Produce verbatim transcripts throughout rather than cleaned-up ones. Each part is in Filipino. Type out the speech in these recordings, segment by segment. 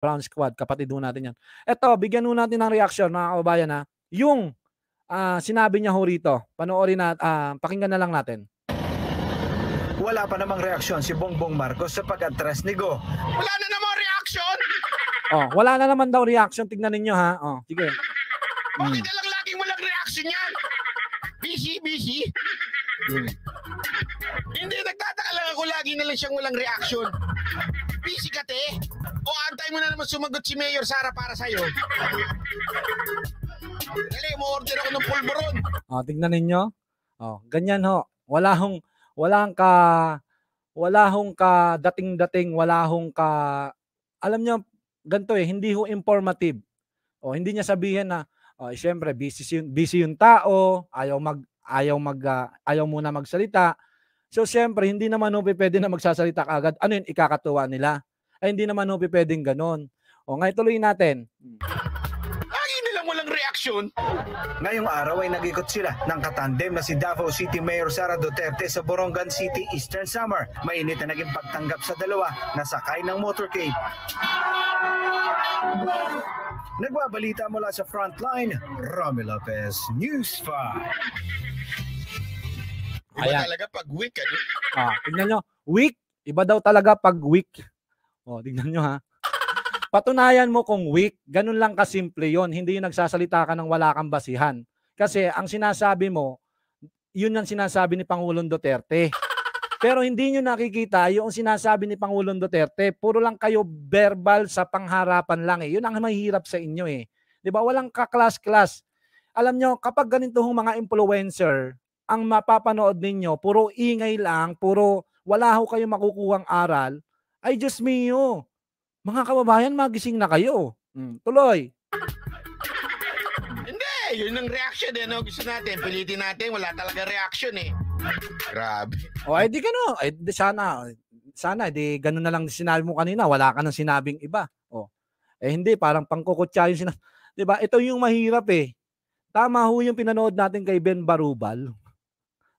Brown Squad. Kapatid ho natin yan. Eto, bigyan ho natin ng reaction, mga kababayan, ha. Yung uh, sinabi niya ho rito. Panoorin na, uh, pakinggan na lang natin. Wala pa namang reaksyon si Bongbong Marcos sa pag-address ni Go. Wala na namang reaksyon? Oh, wala na naman daw reaction. Tignan ninyo, ha. Oh, sige. Bakit na lang laging walang reaction yan? Busy, busy. Hmm. Hindi, nagtataka lang ako. Lagi na lang siyang walang reaction. Busy ka, te. O, antay mo na naman sumagot si Mayor Sara para sa'yo. Dali, mo-order ako ng pulboron. Oh, tignan ninyo. Oh, ganyan ho. Wala hong, wala hong ka, wala hong ka dating-dating, wala hong ka, alam nyo, ganito eh, hindi ho informative. O, hindi niya sabihin na, oh, siyempre, busy, busy yung tao, ayaw mag, ayaw mag, uh, ayaw muna magsalita. So, siyempre, hindi naman ho pwede na magsasalita agad. Ano yun, ikakatuwa nila? Ay, hindi naman ho pwedeng ganun. O, ngayon tuloy natin. Lagi nilang walang reaksyon. Ngayong araw ay nag-ikot sila ng katandem na si Davao City Mayor Sara Duterte sa Borongan City, Eastern Samar. Mainit na naging pagtanggap sa dalawa na sakay ng motorcade. Nagbabalita mula sa Frontline, Romila Perez, News Five. Iba ayan. Talaga pag week. Ano? Ah, tignan nyo, week, iba daw talaga pag week. O, tignan nyo, ha. Patunayan mo kung week, ganun lang kasimple yon. Hindi yung nagsasalita ka ng wala kang basihan. Kasi ang sinasabi mo, yun ang sinasabi ni Pangulong Duterte. Pero hindi nyo nakikita yung sinasabi ni Pangulong Duterte, puro lang kayo verbal sa pangharapan lang eh. Yun ang mahirap sa inyo eh. Diba? Walang kaklas-klas. Alam nyo, kapag ganito hong mga influencer, ang mapapanood ninyo, puro ingay lang, puro wala ho kayong makukuhang aral, ay Diyos mio, mga kababayan, magising na kayo. Mm, tuloy. Hindi, yun ang reaction eh. No? Gusto natin, pilitin natin, wala talaga reaction eh. Grabe. O, ay di gano. Ay, di sana. Sana, di gano'n na lang sinabi mo kanina. Wala ka nang sinabing iba. O, eh hindi, parang pangkukutsa yung sinabi. Diba? Ito yung mahirap eh. Tama ho yung pinanood natin kay Ben Barubal.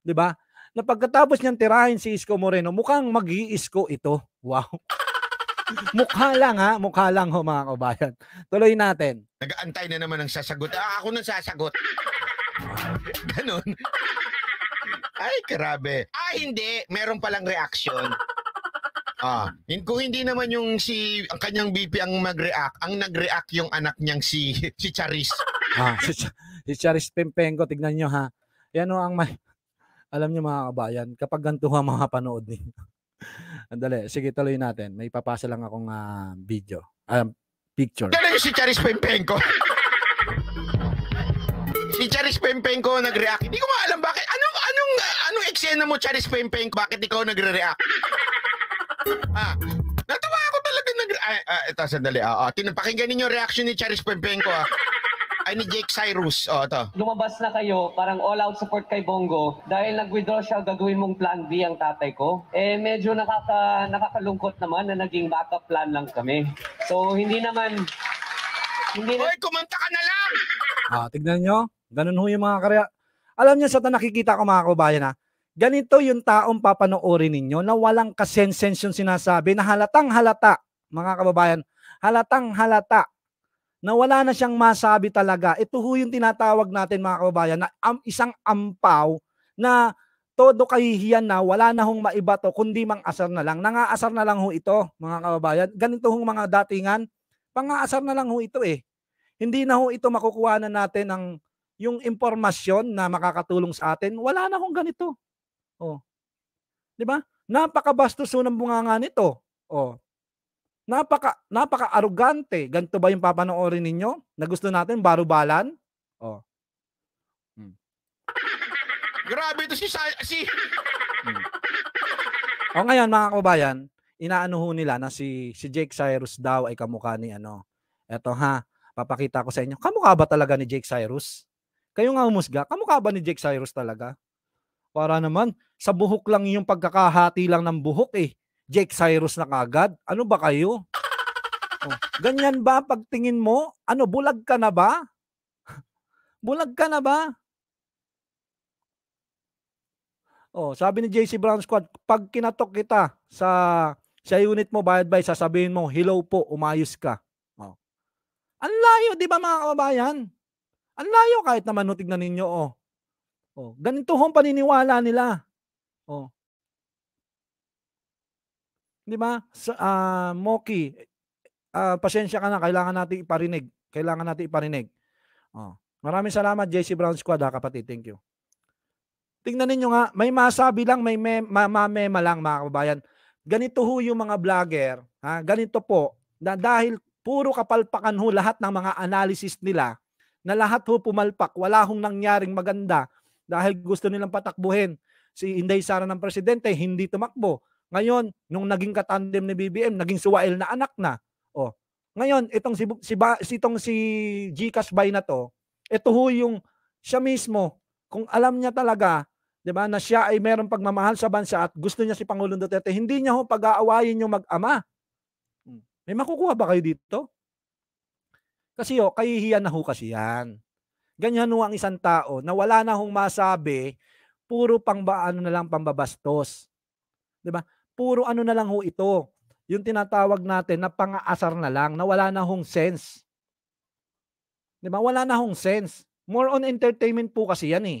Diba? Na pagkatapos niyang tirahin si Isko Moreno, mukhang mag-iisko ito. Wow. Mukha lang ha. Mukha lang ho mga kabayan. Tuloy natin. Nag-aantay na naman ng sasagot. Ah, ako nang sasagot. Ganon. Ay, grabe. Ah, hindi. Meron palang reaction. Ah, kung hindi naman yung si, ang kanyang B P ang mag-react, ang nag-react yung anak niyang si, si Charice. Ah, si, Ch si Charice Pempengco. Tignan nyo ha. Yan o ang may, alam nyo mga kabayan, kapag ganito ha mga panood ninyo. Andali, sige tuloy natin. May papasa lang akong uh, video. Um, picture. Tignan nyo si Charice Pempengco. Si Charice Pempengco nag-react. Hindi ko maalam bakit. Anong, anong, anong eksena mo, Charice Pempengco? Bakit ikaw nagre-react? Ah, natuwa ako talaga nagre-react. Ah, ah, ito, sandali. Ah, ah. Pakinggan ninyo reaction ni Charice Pempengco. Ah. Ay, ni Jake Zyrus. Oh, ito. Lumabas na kayo, parang all-out support kay Bong Go. Dahil nag-withdraw siya, gagawin mong plan B ang tatay ko. Eh, medyo nakaka, nakakalungkot naman na naging backup plan lang kami. So, hindi naman... Hindi na... Oy, kumanta ka na lang! Ah, tignan nyo. Ganun ho yung mga karya. Alam niyo sa nakikita ko mga kabayan ha, ganito yung taong papanoorin ninyo na walang kasensens yung sinasabi na halatang halata, mga kababayan, halatang halata na wala na siyang masabi talaga. Ito ho yung tinatawag natin mga kababayan na um, isang ampaw na todo kahihiyan na wala na hong maiba to kundi mang-asar na lang. Nangaasar na lang ho ito mga kababayan. Ganito hong mga datingan, pangaasar na lang ho ito eh. Hindi na ho ito makukuha na natin ng yung impormasyon na makakatulong sa atin, wala na hong ganito. Oh. 'Di ba? Napakabastos ng bunganga nito. Oh. Napaka napaka-arrogante. Ganito ba yung papanoorin ninyo? Na gusto natin barubalan? Oh. Hmm. Grabe ito si si. Hmm. Oh, ngayon mga kababayan, inaano ho nila na si si Jake Zyrus daw ay kamukha ni ano. Eto ha, papakita ko sa inyo. Kamukha ba talaga ni Jake Zyrus? Kayo nga humusga, kamukha ba ni Jake Zyrus talaga? Para naman, sa buhok lang yung pagkakahati lang ng buhok eh. Jake Zyrus na kagad? Ano ba kayo? Oh, ganyan ba pagtingin mo? Ano, bulag ka na ba? Bulag ka na ba? Oh, sabi ni J C. Brown Squad, pag kinatok kita sa, sa unit mo, bayad-bay, sasabihin mo, hello po, umayos ka. Ang layo, di ba mga kababayan? Ang layo kahit naman no, tignan ninyo. Oh. Oh, ganito hong paniniwala nila. Oh. Di ba? So, uh, Moki, uh, pasensya ka na. Kailangan natin iparinig. Kailangan natin iparinig. Oh. Maraming salamat, J C. Brown Squad, ha, kapatid. Thank you. Tingnan ninyo nga, may masabi lang, may mamema lang, mga kababayan. Ganito ho yung mga vlogger, ha? Ganito po, na dahil puro kapalpakan ho lahat ng mga analysis nila, na lahat ho pumalpak, wala hong nangyaring maganda, dahil gusto nilang patakbuhin si Inday Sara ng presidente, hindi tumakbo. Ngayon, nung naging katandem ni B B M, naging suwail na anak na. O, ngayon, itong si, si, si, itong si G. Kas By na to, ito ho yung siya mismo, kung alam niya talaga, di ba, na siya ay merong pagmamahal sa bansa at gusto niya si Pangulong Duterte, hindi niya ho pag-aawayin yung mag-ama. May makukuha ba kayo dito? Kasi ho, kahihiyan na ho kasi yan. Ganyan ho ang isang tao na wala na hong masabi, puro pang ba, ano na lang, pambabastos. Di ba? Puro ano na lang ho ito. Yung tinatawag natin na pang-aasar na lang, na wala na hong sense. Di ba? Wala na hong sense. More on entertainment po kasi yan eh.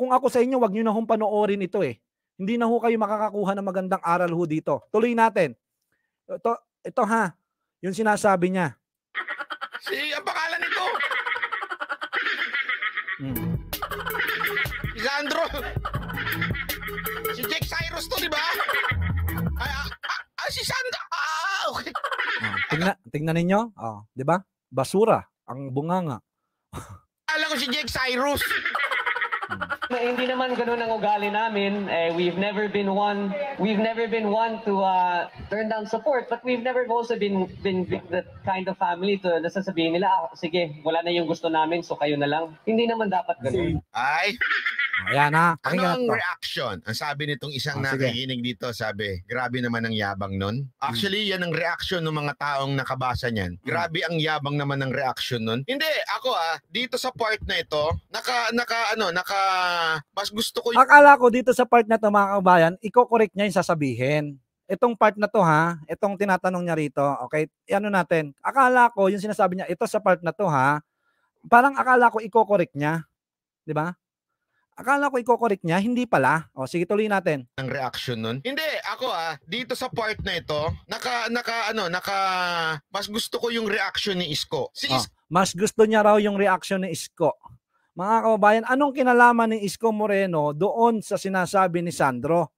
Kung ako sa inyo, wag nyo na hong panoorin ito eh. Hindi na ho kayo makakakuha ng magandang aral ho dito. Tuloy natin. Ito, ito ha, yung sinasabi niya. Si, ang pangalan nito. Hmm. Si Sandro. Si Jake Zyrus to, diba? Ay, ah, ah, ah, si Sandro. Ah, okay. Oh, tingnan, tingnan ninyo. Oh, diba? Basura. Ang bunganga. Alam ko si Jake Zyrus. Eh, hindi naman ganun ang ugali namin. Eh, we've never been one. We've never been one to uh, turn down support, but we've never also been been that kind of family to nasasabihin nila, ah, sige, wala na yung gusto namin, so kayo na lang. Hindi naman dapat ganun. Ay. Ayan na. Anong reaction? Ang sabi nitong isang oh, nakikinig dito, sabi, grabe naman ang yabang nun. Actually, yan ang reaction ng mga taong nakabasa niyan. Grabe ang yabang naman ng reaction nun. Hindi, ako ah, dito sa part na ito, naka, naka, ano, naka, mas gusto ko yung... Akala ko dito sa part na ito, mga kabayan, iko-correct niya yung sasabihin. Itong part na to ha, itong tinatanong niya rito, okay, ano natin, akala ko yung sinasabi niya, ito sa part na to ha, parang akala ko iko-correct niya, di ba? Akala ko i-correct niya, hindi pala. O, sige, tuloy natin. Ang reaction nun? Hindi, ako ah, dito sa part na ito, naka, naka, ano, naka, mas gusto ko yung reaction ni Isko. Si Isko. Oh, mas gusto niya raw yung reaction ni Isko. Mga kababayan, anong kinalaman ni Isko Moreno doon sa sinasabi ni Sandro?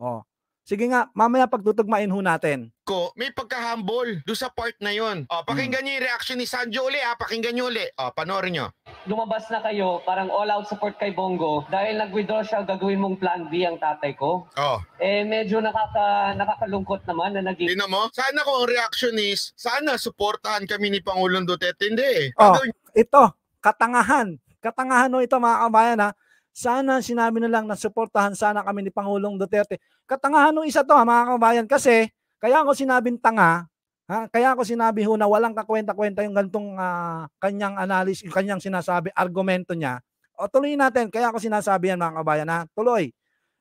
O, sige nga, mamaya pagtutugmain ho natin. Ko, may pagkahambol doon sa part na yun. O, pakinggan hmm. niyo yung reaction ni Sandro uli, ha, pakinggan niyo uli. O, panoorin niyo. Lumabas na kayo, parang all-out support kay Bong Go. Dahil nag-withdraw siya, gagawin mong plan B ang tatay ko. Oh. Eh, medyo nakaka, nakakalungkot naman na naging... Tignan mo, sana ko ang reaction is, sana supportahan kami ni Pangulong Duterte. Hindi eh. Oh, ito, katangahan. Katangahan no ito mga kabayan ha. Sana sinabi na lang na supportahan sana kami ni Pangulong Duterte. Katangahan no isa to ha, mga kabayan. Kasi, kaya ako sinabing tanga, ha? Kaya ako sinabi ho na walang kakwenta-kwenta yung ganitong uh, kanyang analysis, yung kanyang sinasabi, argumento niya. O tuloy natin, kaya ako sinasabi yan mga kabayan ha. Tuloy,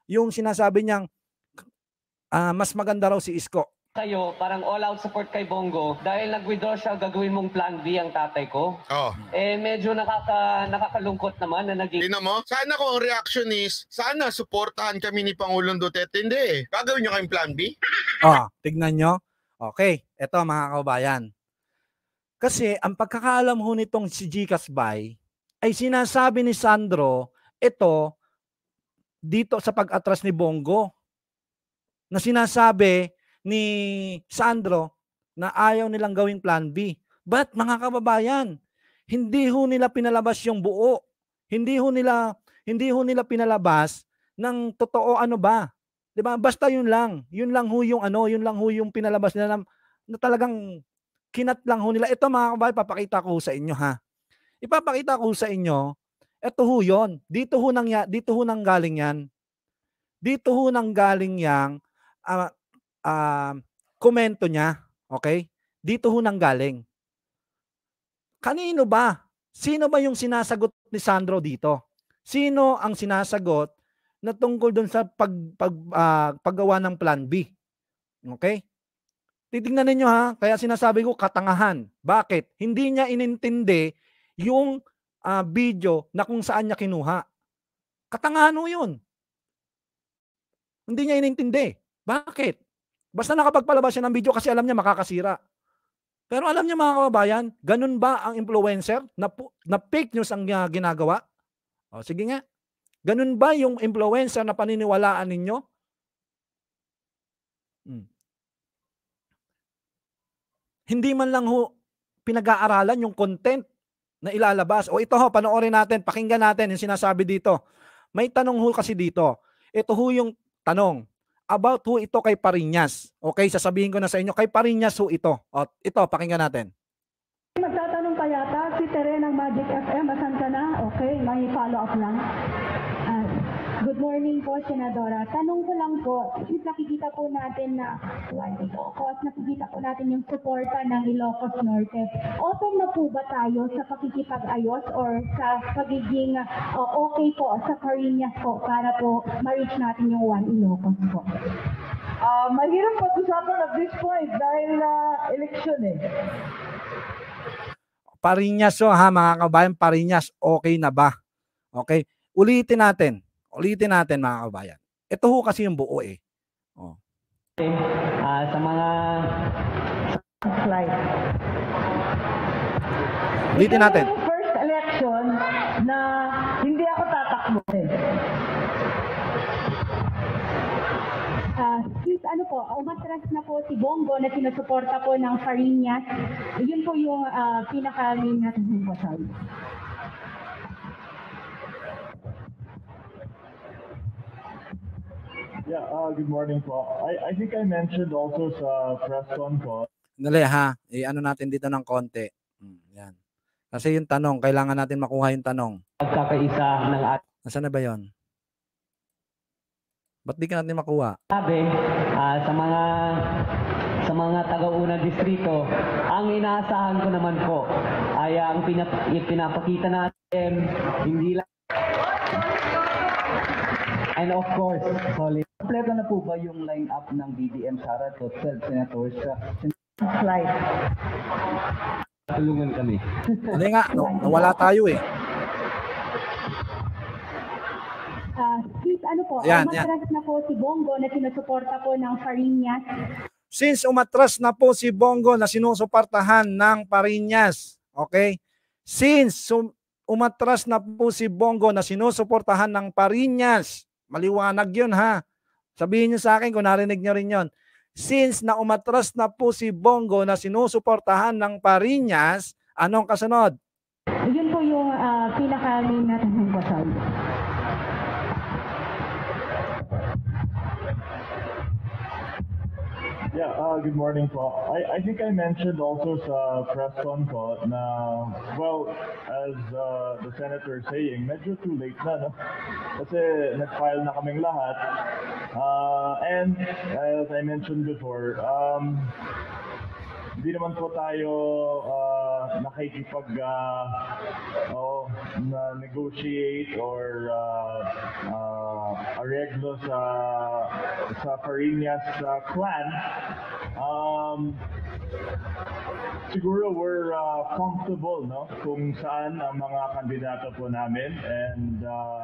yung sinasabi niyang uh, mas maganda raw si Isko. Kayo, parang all-out support kay Bong Go. Dahil nag-withdraw siya, gagawin mong plan B ang tatay ko. Oh. Eh, medyo nakaka, nakakalungkot naman na naging... Tignan mo, sana ko ang reaction is, sana supportahan kami ni Pangulong Duterte. Hindi eh. Gagawin niyo kayong plan B? Oh, tignan niyo. Okay, eto mga kabayan. Kasi ang pagkakaalam ho nitong si G. Kas By ay sinasabi ni Sandro ito dito sa pag-atras ni Bong Go na sinasabi ni Sandro na ayaw nilang gawing plan B. But mga kababayan, hindi ho nila pinalabas yung buo. Hindi ho nila hindi ho nila pinalabas ng totoo ano ba? 'Di ba? Basta 'yun lang. 'Yun lang ho yung ano, 'yun lang ho yung pinalabas nila na, na talagang kinat lang ho nila. Ito mga kababayan, papakita ko sa inyo ha. Ipapakita ko sa inyo, ito ho 'yon. Dito ho nang dito ho nang galing 'yan. Dito ho nang galing 'yang uh, uh, komento niya, okay? Dito ho nang galing. Kanino ba? Sino ba yung sinasagot ni Sandro dito? Sino ang sinasagot na tungkol dun sa pag, pag, uh, paggawa ng plan B. Okay? Titingnan ninyo ha, kaya sinasabi ko katangahan. Bakit? Hindi niya inintindi yung uh, video na kung saan niya kinuha. Katangahan ho yun. Hindi niya inintindi. Bakit? Basta nakapagpalabas siya ng video kasi alam niya makakasira. Pero alam niya mga kababayan, ganun ba ang influencer na, na fake news ang uh, ginagawa? O sige nga. Ganun ba yung influencer na paniniwalaan ninyo? Hmm. Hindi man lang ho pinag-aaralan yung content na ilalabas. O ito ho, panoorin natin, pakinggan natin yung sinasabi dito. May tanong ho kasi dito. Ito ho yung tanong. About ho ito kay Pariñas. Okay, sasabihin ko na sa inyo, kay Pariñas ho ito. O, ito, pakinggan natin. Magtatanong pa yata si Tere ng Magic F M. Asan ka na? Okay, may follow-up lang. Good morning po, Senadora. Tanong ko lang po, since nakikita po natin na, cause nakikita po natin yung suporta ng Ilocos Norte, open na po ba tayo sa pakikipag-ayos or sa pagiging uh, okay po sa Pariñas po para po ma-reach natin yung One Ilocos po? Uh, mahirap pag-usapan at this point dahil uh, election eh. Pariñas so ha mga kabayan, Pariñas okay na ba? Okay, ulitin natin. Ulitin natin mga kabayan. Ito ho kasi yung buo eh. Oh. Okay. Uh, sa mga slide. Ulitin natin. Yung first election na hindi ako tatakbo eh. Uh, please, ano po, umatras na po si Bong Go na sinusuporta po ng Pariñas. Yun po yung uh, pinakamin natin yung basal. Yeah, uh, good morning po. I, I think I mentioned also sa press con ko. Dali ha, i-ano natin dito ng konti. Hmm, yan. Kasi yung tanong, kailangan natin makuha yung tanong. Pagkakaisa ng ating... Nasaan na ba yun? Ba't di ka natin makuha? Sabi, uh, sa mga sa mga taga-unang distrito, ang inaasahan ko naman po ay ang pinap pinapakita natin, hindi lang... And of course, solid. Kompleto na po ba yung line-up ng B B M Sara Duterte, Senators? Slide. Tulungan kami. Hindi nga, no, nawala tayo eh. Uh, please, ano po, yan, umatras yan. na po si Bong Go na sinusuporta po ng Pariñas. Since umatras na po si Bong Go na sinusuportahan ng Pariñas, okay? Since umatras na po si Bong Go na sinusuportahan ng Pariñas, maliwanag yun ha. Sabihin nyo sa akin kung narinig nyo rin yun. Since na umatras na po si Bong Go na sinusuportahan ng Pariñas, anong kasunod? Yun po yung uh, pinakamin natin ng basal. Yeah, uh, good morning po. I, I think I mentioned also sa press con ko na, well, as uh, the senator saying, medyo too late na, no? Kasi nag-file na kaming lahat. Uh, and as I mentioned before, um, hindi naman po tayo uh, nakikipag uh, oh, na negotiate or uh, uh, areglo sa sa Pariñas uh, clan. Um, siguro we're uh, comfortable no kung saan ang mga kandidato po namin, and uh,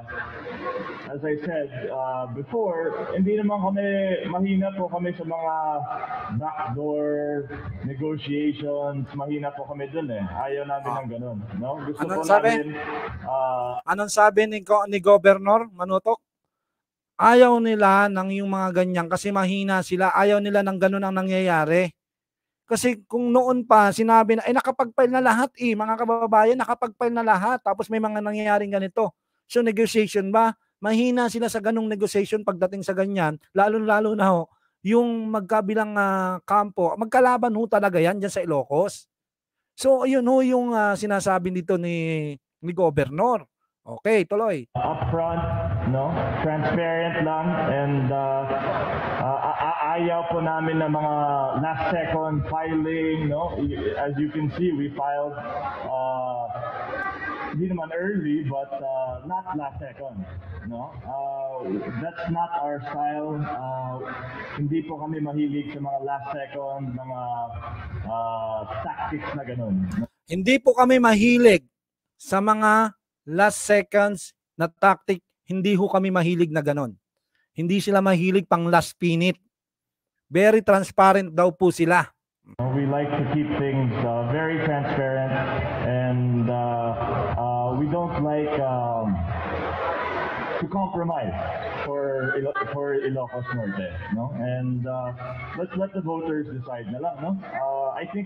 as I said uh, before, hindi naman kami mahina po kami sa mga backdoor negotiations, mahina po kami dun eh. Ayaw namin ng ganun, no? Gusto anong po sabi? Namin uh, anong sabi ni, ni Governor Manutok? Ayaw nila ng yung mga ganyan kasi mahina sila, ayaw nila ng ganun ang nangyayari. Kasi kung noon pa, sinabi na, eh nakapag-file na lahat eh, mga kababayan, nakapag-file na lahat, tapos may mga nangyayaring ganito. So negotiation ba? Mahina sila sa ganong negotiation pagdating sa ganyan, lalo-lalo na ho, yung magkabilang uh, kampo, magkalaban ho talaga yan dyan sa Ilocos. So yun ho yung uh, sinasabi dito ni, ni Governor. Okay, tuloy. Upfront, no? Transparent lang, and uh, uh, ayaw po namin ng mga last second filing, no? As you can see, we filed uh, hindi naman early, but uh, not last second. no? Uh, that's not our style. Uh, hindi po kami mahilig sa mga last second, mga uh, tactics na ganun. Hindi po kami mahilig sa mga last seconds na tactic. Hindi ho kami mahilig na ganun. Hindi sila mahilig pang last minute. Very transparent daw po sila. We like to keep things uh, very transparent, and uh, uh, we don't like um, to compromise for Ilo for Ilocos Norte, no? And uh, let's let the voters decide na lang, no? Uh, I think,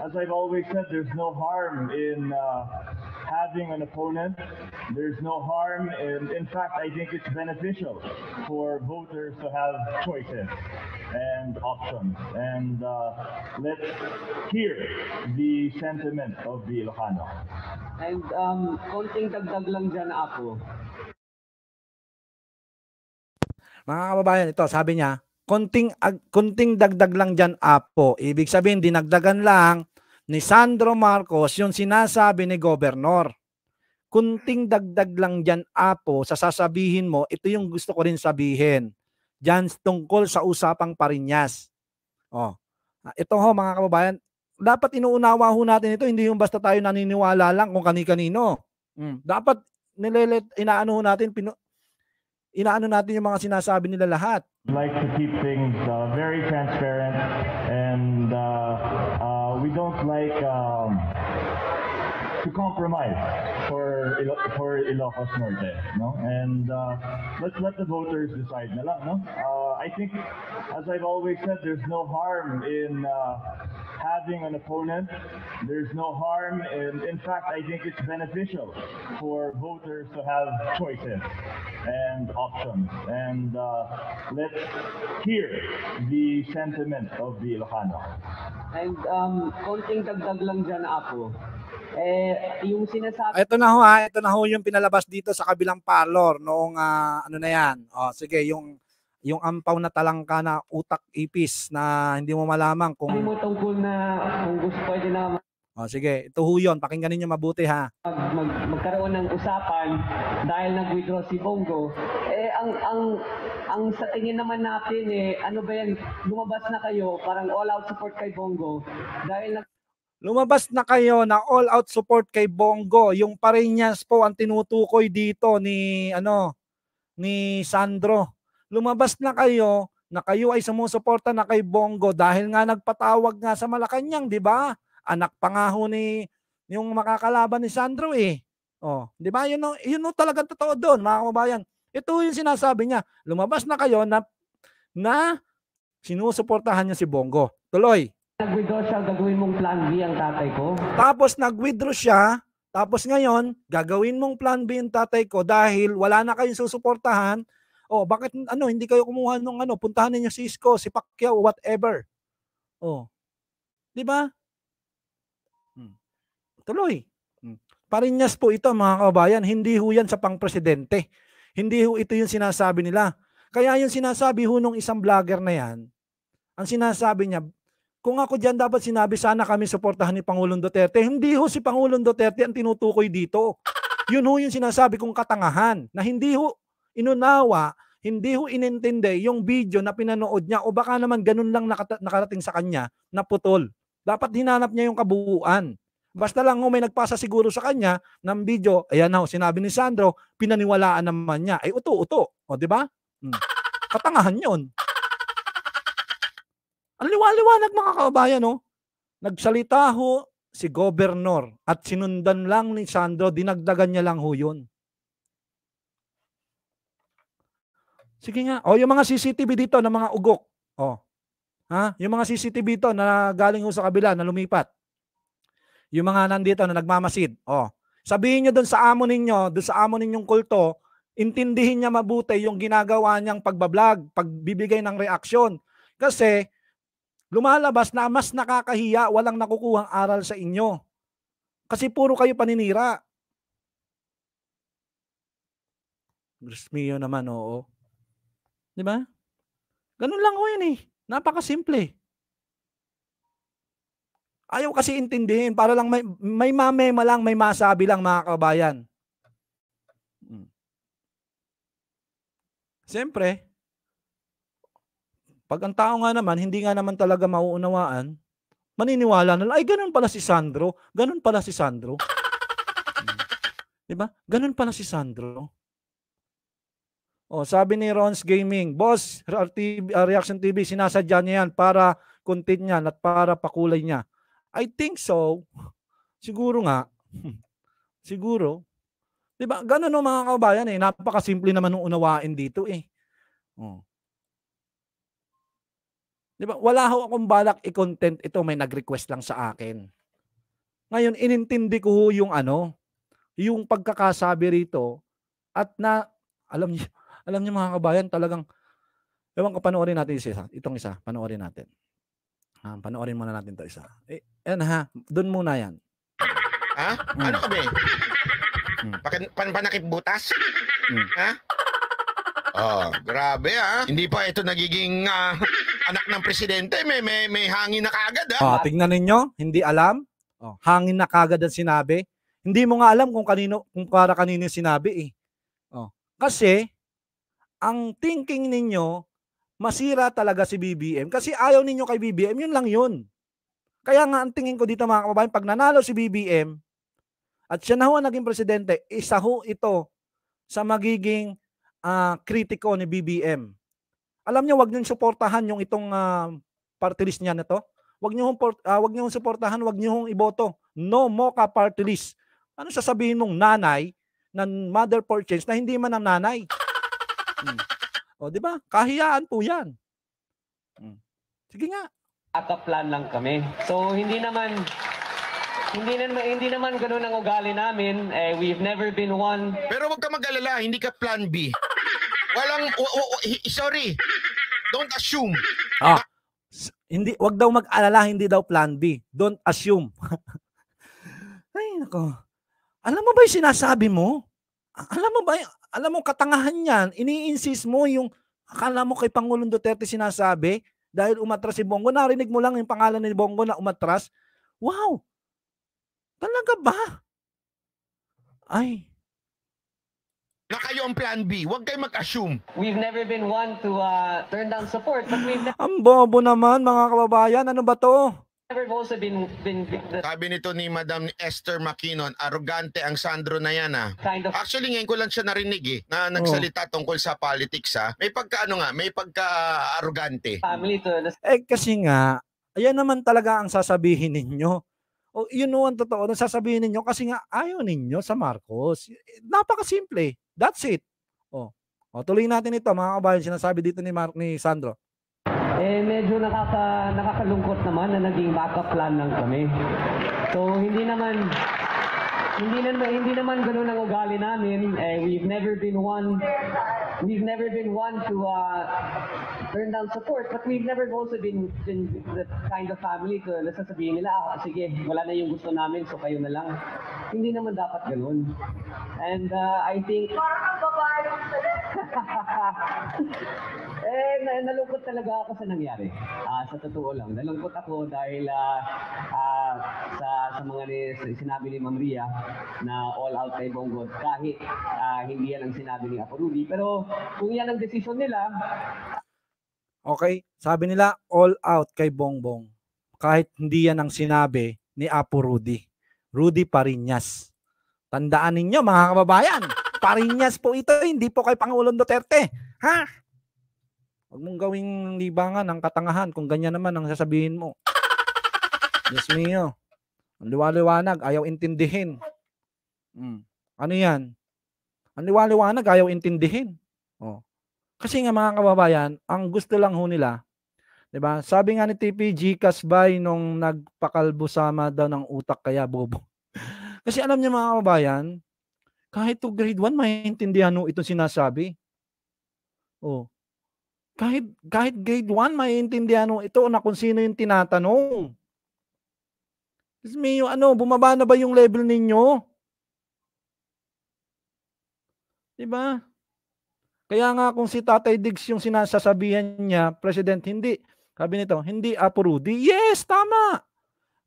as I've always said, there's no harm in uh, having an opponent. There's no harm, and in fact, I think it's beneficial for voters to have choices and options. And uh, let's hear the sentiment of the Ilocano. And um, konting dagdag lang dyan ako. Mga kababayan, ito sabi niya, konting, ag, konting dagdag lang dyan, apo. Ibig sabihin, dinagdagan lang ni Sandro Marcos yung sinasabi ni Governor. Konting dagdag lang dyan, apo, sa sasabihin mo, ito yung gusto ko rin sabihin. Dyan tungkol sa usapang Pariñas. Oh. Ito ho mga kababayan, dapat inuunawa ho natin ito, hindi yung basta tayo naniniwala lang kung kani-kanino. Mm. Dapat nilelet, inaano ho natin, pinu inaano natin yung mga sinasabi nila lahat. Like to keep things uh, very transparent, and uh, uh, we don't like um, to compromise for Ilo for Ilocos Norte, no? And uh, let's let the voters decide na lang, no? Uh, I think, as I've always said, there's no harm in uh, having an opponent. There's no harm, and in fact, I think it's beneficial for voters to have choices and options. And uh, let's hear the sentiment of the Ilocano. And um, konting dagdag lang dyan, apo. Eh, yung sinasabi... Ito na ho, ha? Ito na ho yung pinalabas dito sa kabilang parlor noong uh, ano na yan. O, sige, yung... yung ampaw na talangka na utak ipis na hindi mo malaman kung hindi mo tungkol na kung gusto pwede na oh, sige, ito ho yun, pakinggan niyo mabuti ha. Mag, magkaroon ng usapan dahil nag-withdraw si Bong Go. Eh ang ang ang sa tingin naman natin eh ano ba yan, lumabas na kayo parang all out support kay Bong Go dahil lumabas na kayo na all out support kay Bong Go. Yung Pariñas po ang tinutukoy dito ni ano ni Sandro. Lumabas na kayo na kayo ay sumusuporta na kay Bong Go dahil nga nagpatawag nga sa Malacañang, di ba? Anak pa nga ho ni yung makakalaban ni Sandro eh. Oh, di ba? Yun no, yun no talagang totoo doon, mga kababayan. Ito yung sinasabi niya. Lumabas na kayo na na sinusuportahan niya si Bong Go. Tuloy. Nag-withdraw siya, gagawin mong plan B ang tatay ko. Tapos nag-withdraw siya, tapos ngayon, gagawin mong plan B ang tatay ko dahil wala na kayong susuportahan. Oh, bakit ano hindi kayo kumuha nung ano, puntahan niyo si Isko, si Pacquiao, whatever. Oh. 'Di ba? Hmm. Tuloy. Hmm. Pariñas po ito, mga kababayan, hindi ho 'yan sa pang-presidente. Hindi ho ito 'yung sinasabi nila. Kaya 'yung sinasabi ho nung isang vlogger na 'yan, ang sinasabi niya, kung ako diyan dapat sinabi sana kami suportahan ni Pangulong Duterte. Hindi ho si Pangulong Duterte ang tinutukoy dito. 'Yun ho 'yung sinasabi kong katangahan na hindi ho inunawa, hindi ho inintindi yung video na pinanood niya, o baka naman ganun lang nakarating sa kanya na putol. Dapat hinanap niya yung kabuuan. Basta lang may nagpasa siguro sa kanya ng video, ayan ho, sinabi ni Sandro, pinaniwalaan naman niya. Ay, uto-uto. O, diba? Hmm. Katangahan yun. Ang liwa-liwanag, mga kababayan, no? Nagsalita ho si Governor at sinundan lang ni Sandro, dinagdagan niya lang ho yun. Sige nga. O, yung mga C C T V dito na mga ugok. O. Ha? Yung mga C C T V dito na galing ho sa kabila, na lumipat. Yung mga nandito na nagmamasid. O. Sabihin nyo doon sa amo ninyo, doon sa amo ninyong kulto, intindihin niya mabuti yung ginagawa niyang pagbablog, pagbibigay ng reaksyon. Kasi, lumalabas na mas nakakahiya, walang nakukuhang aral sa inyo. Kasi puro kayo paninira. Grismiyo naman, oo. Di ba? Ganun lang ho yun eh. Napakasimple. Ayaw kasi intindihin. Para lang may, may mamema lang, may masabi lang, mga kabayan. Siyempre, pag ang tao nga naman, hindi nga naman talaga mauunawaan, maniniwala na, ay ganun pala si Sandro, ganun pala si Sandro. Diba? Ganun pala si Sandro. O, sabi ni Ron's Gaming, Boss, Reaction T V, sinasadya niya yan para content niya at para pakulay niya. I think so. Siguro nga. Siguro. Diba? Ganun o mga kabayan eh. Napakasimple naman ng unawain dito eh. O. Diba? Wala ho akong balak i-content ito, may nag-request lang sa akin. Ngayon, inintindi ko ho yung ano, yung pagkakasabi rito at na, alam niyo, alam niyo mga kabayan, talagang, ewan ko, panoorin natin isa, itong isa, panoorin natin. Ah, panoorin muna natin ito isa. Eh, yan ha, doon muna yan. Ha? Hmm. Ano ka ba? Hmm. Panpanakip butas? Hmm. Ha? Oh, grabe ha. Hindi pa ito nagiging... Uh... anak ng presidente, may may may hangin na kagad ah. Oh, tingnan ninyo, hindi alam. Oh, hangin na kagad ang sinabi. Hindi mo nga alam kung kanino kung para kanino sinabi eh. Oh, kasi ang thinking ninyo masira talaga si B B M kasi ayaw ninyo kay B B M, yun lang yun. Kaya nga ang tingin ko dito mga kababayan, pag nanalo si B B M at siya na ho ang naging presidente, isa ho ito sa magiging uh, kritiko ni B B M. Alam niyo, wag niyo suportahan yung itong uh, party list niya na to. Wag niyo uh, wag niyo suportahan, wag niyo iboto. No Mocha party list. Ano sasabihin mong nanay na mother for change na hindi man ang nanay? Hmm. O di ba? Kahiyaan po 'yan. Hmm. Sige nga. Aka-plan lang kami. So hindi naman Hindi naman, hindi naman ganoon ang ugali namin. Eh, we've never been one. Pero wag ka mag-alala, hindi ka plan B. Walang, oh, oh, sorry, don't assume. Ah, hindi, wag daw mag-alala, hindi daw plan B. Don't assume. Ay, nako. Alam mo ba yung sinasabi mo? Alam mo ba, alam mo katangahan yan, ini-insist mo yung, akala mo kay Pangulong Duterte sinasabi, dahil umatras si Bongo, narinig mo lang yung pangalan ni Bongo na umatras. Wow! Talaga ba? Ay, na kayo ang plan B. Huwag kayo mag-assume. We've never been one to uh, turn down support. But we've ang bobo naman, mga kababayan. Ano ba to? Never also been, been, been the... Sabi nito ni Madam Esther Mackinnon, arrogante ang Sandro na yan. Ah. Kind of... Actually, ngayon ko lang siya narinig eh, na nagsalita oh. tungkol sa politics. Ah. May pagka-ano nga, may pagka-arrogante. Family to... Eh kasi nga, ayan naman talaga ang sasabihin ninyo. O, yun know, ang totoo na sasabihin ninyo kasi nga ayaw ninyo sa Marcos. Napakasimple. That's it. O, o tuloy natin ito mga kabayan, sinasabi dito ni Mark ni Sandro. Eh medyo nakaka, nakakalungkot naman na naging backup plan lang kami. So hindi naman hindi naman hindi naman ganoon ang ugali namin. Eh, we've never been one we've never been one to uh, turn down support, but we've never also been, been the kind of family to nasasabihin nila, ah, sige, wala na yung gusto namin, so kayo na lang. Hindi naman dapat ganun. And uh, I think... Parang babae yung eh, nalungkot talaga ako sa nangyari. Uh, sa totoo lang, nalungkot ako dahil uh, uh, sa, sa mga ni, sinabi ni Ma'am Ria na all out kay Bongo, kahit uh, hindi yan ang sinabi ni Apo Rudy. Pero kung yan ang desisyon nila... Okay, sabi nila all out kay Bongbong. Kahit hindi yan ang sinabi ni Apo Rudy. Rudy Fariñas. Tandaan ninyo mga kababayan, Fariñas po ito, hindi po kay Pangulong Duterte. Ha? Huwag mong gawing libangan ang katangahan kung ganyan naman ang sasabihin mo. Yes mio. Ang liwaliwanag, ayaw intindihin. Hmm. Ano yan? Ang liwaliwanag, ayaw intindihin. Oh. Kasi nga mga kababayan, ang gusto lang ho nila, 'di ba? Sabi nga ni T P G, Kas By nung nagpakalbo sama daw ng utak kaya bobo. Kasi alam niya mga kababayan, kahit to grade one maiintindihan ho itong sinasabi. Oh. Kahit kahit grade one maiintindihan ho ito na kung sino yung tinatanong. Kasi may ano, bumaba na ba yung level ninyo? 'Di ba? Kaya nga kung si Tatay Diggs yung sinasasabihan niya, President, hindi. Sabi nito, hindi Apo Rudy. Yes, tama.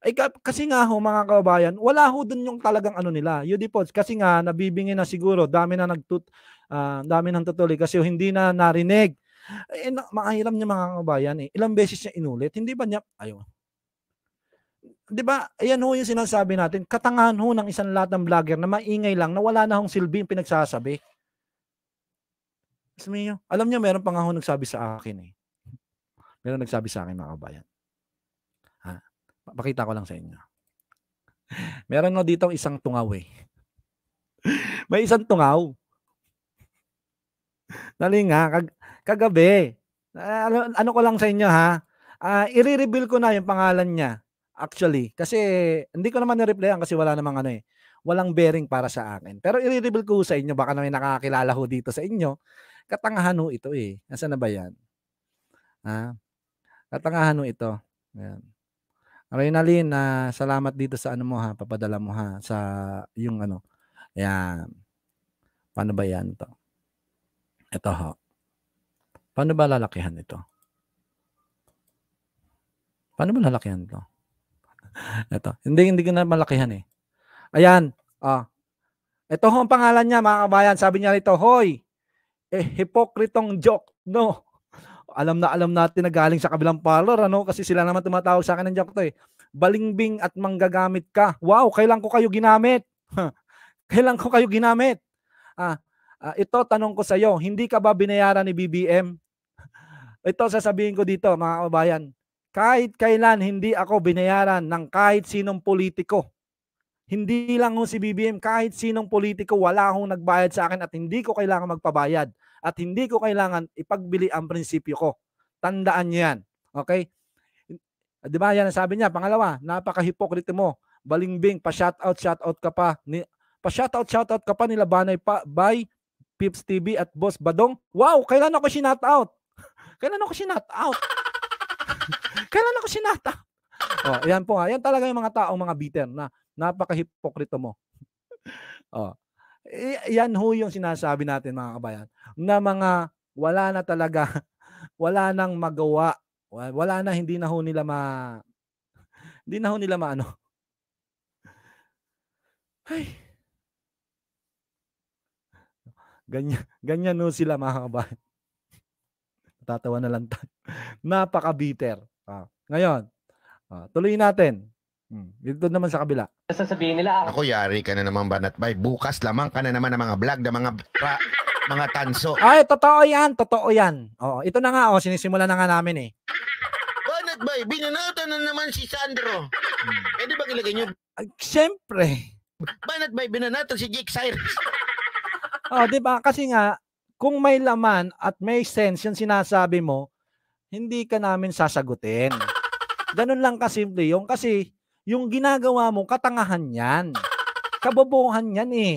Ay, kasi nga ho mga kababayan, wala ho dun yung talagang ano nila, U D Pods. Kasi nga nabibingi na siguro, dami na nagtut uh, dami nang tutuloy kasi oh, hindi na narinig. Eh maahiram niya mga kababayan eh. Ilang beses niya inulit, hindi ba niya ayun. 'Di ba? Ayan ho yung sinasabi natin, katangahan ho ng isang latang vlogger na maingay lang, na wala na hong silbi yung pinagsasabi. Niyo, alam niyo meron pa nga ho nagsabi sa akin eh. Meron nagsabi sa akin mga kababayan. Pakita ko lang sa inyo. Meron no dito isang tungaw eh. May isang tungaw. Nalinga, kag kagabi. Ano, ano ko lang sa inyo ha. Uh, I-reveal ko na yung pangalan niya. Actually. Kasi hindi ko naman na-replyan kasi wala namang ano eh. Walang bearing para sa akin. Pero i-reveal ko sa inyo. Baka naman nakakilala ho dito sa inyo. Katangahan ho ito eh. Nasaan na ba yan? Ha? Katangahan ho ito. Ayan. Reynalyn, uh, salamat dito sa ano mo ha, papadala mo ha, sa yung ano, ayan, paano ba yan to? Ito ho, paano ba lalakihan ito? Paano ba lalakihan ito? Ito, hindi, hindi ko na malakihan eh. Ayan, ah, ito ho ang pangalan niya mga kabayan, sabi niya rito, hoy, eh, hipokritong joke, no? Alam na alam natin na galing sa kabilang parlor, ano? Kasi sila naman tumatawag sa akin ng joke to eh. Balingbing at manggagamit ka. Wow, kailan ko kayo ginamit? Kailan ko kayo ginamit? Ah, ah, ito, tanong ko sa'yo, hindi ka ba binayaran ni B B M? Ito, sasabihin ko dito, mga kababayan. Kahit kailan hindi ako binayaran ng kahit sinong politiko. Hindi lang ho si B B M, kahit sinong politiko, wala hong nagbayad sa akin at hindi ko kailangan magpabayad. At hindi ko kailangan ipagbili ang prinsipyo ko. Tandaan niyo yan. Okay? Di ba yan ang sabi niya? Pangalawa, napaka-hipokrito mo. Balingbing, pa-shoutout, shoutout ka pa. Pa-shoutout, shoutout ka pa ni Labanay by Pips T V at Boss Badong. Wow! Kailan ako sinoutout? Kailan ako sinoutout? Kailan ako sinoutout? Oh, yan po nga. Yan talaga yung mga taong mga bitter na napaka-hipokrito mo. Oh. Yan ho yung sinasabi natin mga kabayan na mga wala na talaga, wala nang magawa, wala na, hindi na ho nila ma hindi na ho nila maano. Ay. Ganyan, ganyan ho sila mga kabayan. Tatawa na lang tayo. Napaka-bitter. Ah, ngayon, ah, tuloy natin. Hmm. Dito naman sa kabila. Sasabihin nila ako, yari ka na naman Banat Bay. Bukas lamang ka na naman ng mga vlog, ng mga pra, mga tanso. Ay, totoo yan, totoo yan. Oo, ito na nga oh, sinisimula na nga namin eh. Banat Bay, binanatan na naman si Sandro. Hmm. Pwede ba ilagay niyo? Siyempre. Banat Bay, binanatan si Jake Zyrus. Oh, di ba? Kasi nga kung may laman at may sense yung sinasabi mo, hindi ka namin sasagutin. Ganun lang kasimple yung kasi yung ginagawa mo, katangahan yan. Kabobohan yan eh.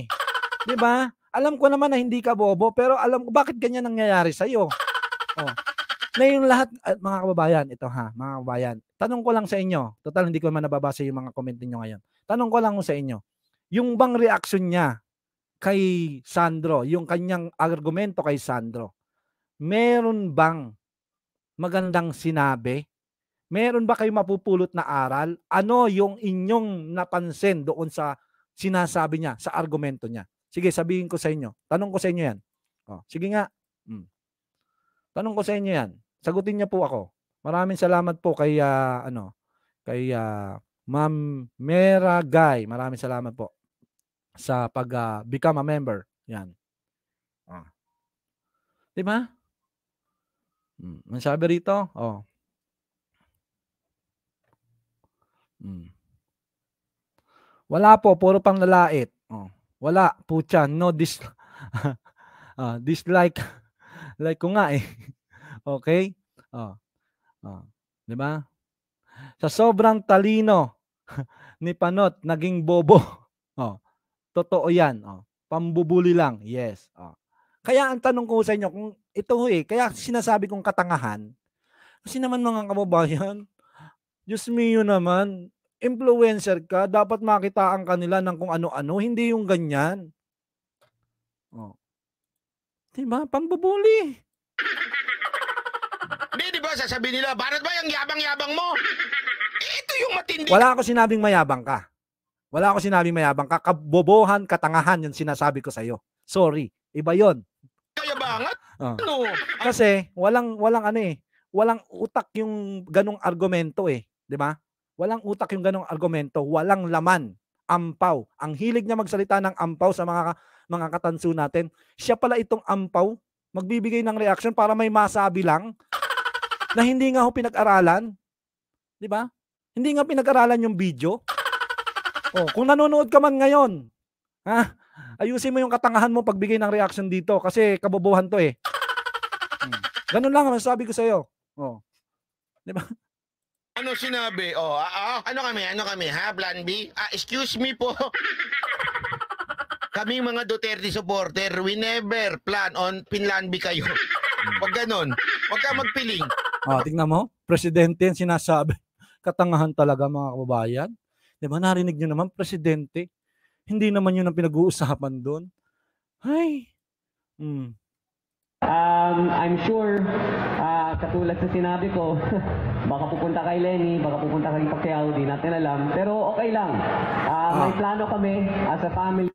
Diba? Alam ko naman na hindi ka bobo, pero alam ko bakit ganyan nangyayari sa'yo. Oh. Na yung lahat, uh, mga kababayan, ito ha, mga kababayan, tanong ko lang sa inyo, total hindi ko naman nababasa yung mga comment niyo ngayon. Tanong ko lang sa inyo, yung bang reaction niya kay Sandro, yung kanyang argumento kay Sandro, meron bang magandang sinabi? Meron ba kayong mapupulot na aral? Ano yung inyong napansin doon sa sinasabi niya, sa argumento niya? Sige, sabihin ko sa inyo. Tanong ko sa inyo yan. O, sige nga. Hmm. Tanong ko sa inyo yan. Sagutin niya po ako. Maraming salamat po kay, uh, ano, kay uh, Ma'am Meragay. Maraming salamat po sa pag uh, become a member. Yan. O. Diba? Hmm. Ang sabi rito? O. Hmm. Wala po, puro pang lalait. Oh. Wala, pucha, no dis uh, dislike. Like ko nga eh. Okay? Oh. Oh. 'Di ba? Sa sobrang talino ni Panot, naging bobo. Oh. Totoo 'yan, oh. Pambubuli lang. Yes. Oh. Kaya ang tanong ko sa inyo kung ito eh, kaya sinasabi kong katangahan. Kasi naman mga kababayan, Diyos miyo naman, influencer ka, dapat makitaan kanila ng kung ano-ano, hindi yung ganyan. Oh. Diba? Pambubuli. Di, diba sasabihin nila, Banat Bay, ang yabang-yabang mo? Ito yung matindi. Wala ako sinabing mayabang ka. Wala ako sinabing mayabang ka. Kabobohan, katangahan yung sinasabi ko sa'yo. Sorry. Iba yon. Kayabangat? Uh. Ano? Kasi walang, walang ano eh. Walang utak yung ganong argumento eh. Di ba? Walang utak yung ganong argumento. Walang laman. Ampaw. Ang hilig niya magsalita ng ampaw sa mga, mga katansu natin. Siya pala itong ampaw. Magbibigay ng reaction para may masabi lang na hindi nga ho pinag-aralan. Di ba? Hindi nga pinag-aralan yung video. Oh, kung nanonood ka man ngayon, ha? Ayusin mo yung katangahan mo pagbigay ng reaction dito kasi kabobohan to eh. Hmm. Ganun lang ang sabi ko sa'yo. Oh. Di ba? Ano sinabi? Oh, ah, ah, ano kami? Ano kami? Ha? Plan B? Ah, excuse me po. Kami mga Duterte supporter, we never plan on Pinlan B kayo. Huwag ganun. Huwag ka magpiling. Oh, tingnan mo. Presidente yung sinasabi. Katangahan talaga mga kababayan. Diba narinig nyo naman, presidente? Hindi naman yun ang pinag-uusapan doon. Ay. Mm. Um, I'm sure, uh, katulad sa sinabi ko, baka pupunta kay Leni, baka pupunta kay Pacquiao, di natin alam. Pero okay lang. Uh, ah. May plano kami as a family.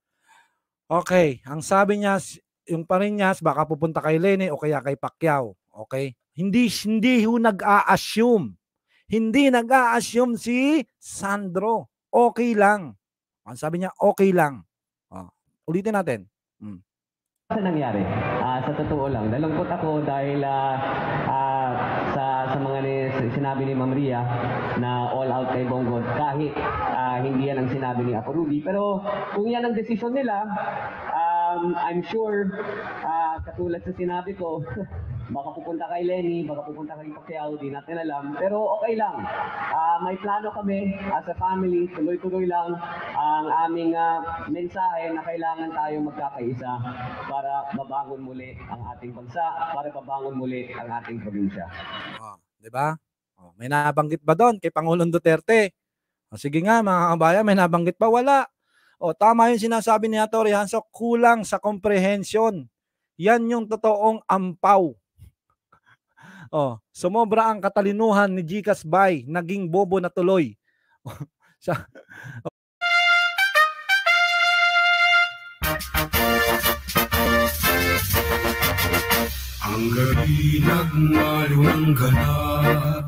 Okay. Ang sabi niya, yung Pariñas, baka pupunta kay Leni o kaya kay Pacquiao. Okay? Hindi, hindi ho nag-a-assume. Hindi nag-a-assume si Sandro. Okay lang. Ang sabi niya, okay lang. Oh, ulitin natin. Hmm. Ano nangyari? Uh, sa totoo lang, nalungkot ako dahil uh, uh, sa, sa mga sinabi ni Ma'am Ria na all out kay Bong Go, kahit uh, hindi yan ang sinabi ni Apo Rudy. Pero kung yan ang desisyon nila, um, I'm sure, uh, katulad sa sinabi ko, baka pupunta kay Leni, baka pupunta kay Pacquiao, di natin alam. Pero okay lang. Uh, may plano kami as a family, tuloy-tuloy lang ang aming uh, mensahe na kailangan tayo magkakaisa para babangon muli ang ating bansa, para babangon muli ang ating probinsya. Oh, di ba? Oh, may nabanggit ba doon kay Pangulong Duterte? Oh, sige nga mga kabayan, may nabanggit ba? Wala. Oh, tama yung sinasabi ni Atty. Hansok, kulang sa komprehensyon. Yan yung totoong ampaw. Oh, sumobra ang katalinuhan ni J. Kas By, naging bobo na tuloy. Siya. Oh. Ang gabi nagmalong ganap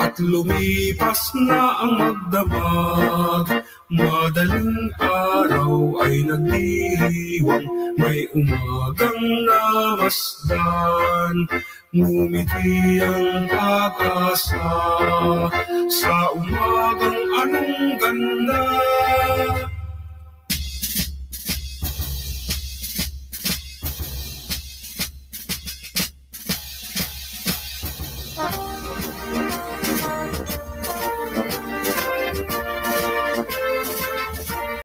at lumipas na ang magdamag. Madaling araw ay nagdiriwang, may umagang namasdan. Ngumiti ang pag-asa sa umagang anong ganda.